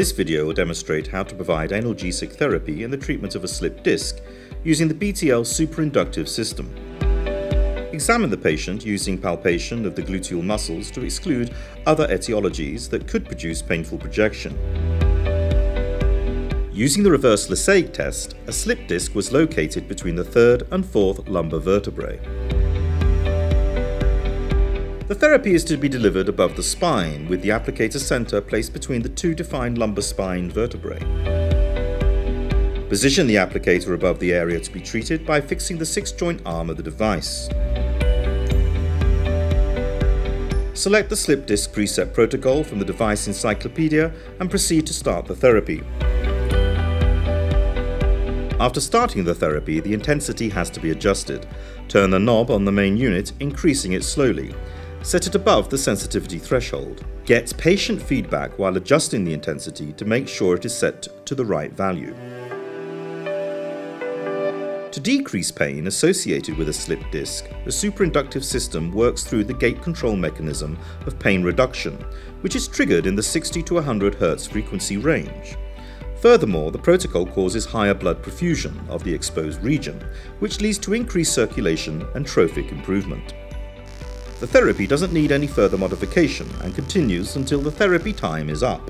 This video will demonstrate how to provide analgesic therapy in the treatment of a slipped disc using the BTL superinductive system. Examine the patient using palpation of the gluteal muscles to exclude other etiologies that could produce painful projection. Using the reverse Lasègue test, a slipped disc was located between the third and fourth lumbar vertebrae. The therapy is to be delivered above the spine, with the applicator center placed between the two defined lumbar spine vertebrae. Position the applicator above the area to be treated by fixing the six-joint arm of the device. Select the slip disc preset protocol from the device encyclopedia and proceed to start the therapy. After starting the therapy, the intensity has to be adjusted. Turn the knob on the main unit, increasing it slowly. Set it above the sensitivity threshold. Get patient feedback while adjusting the intensity to make sure it is set to the right value. To decrease pain associated with a slipped disc, the superinductive system works through the gate control mechanism of pain reduction, which is triggered in the 60 to 100 Hz frequency range. Furthermore, the protocol causes higher blood perfusion of the exposed region, which leads to increased circulation and trophic improvement. The therapy doesn't need any further modification and continues until the therapy time is up.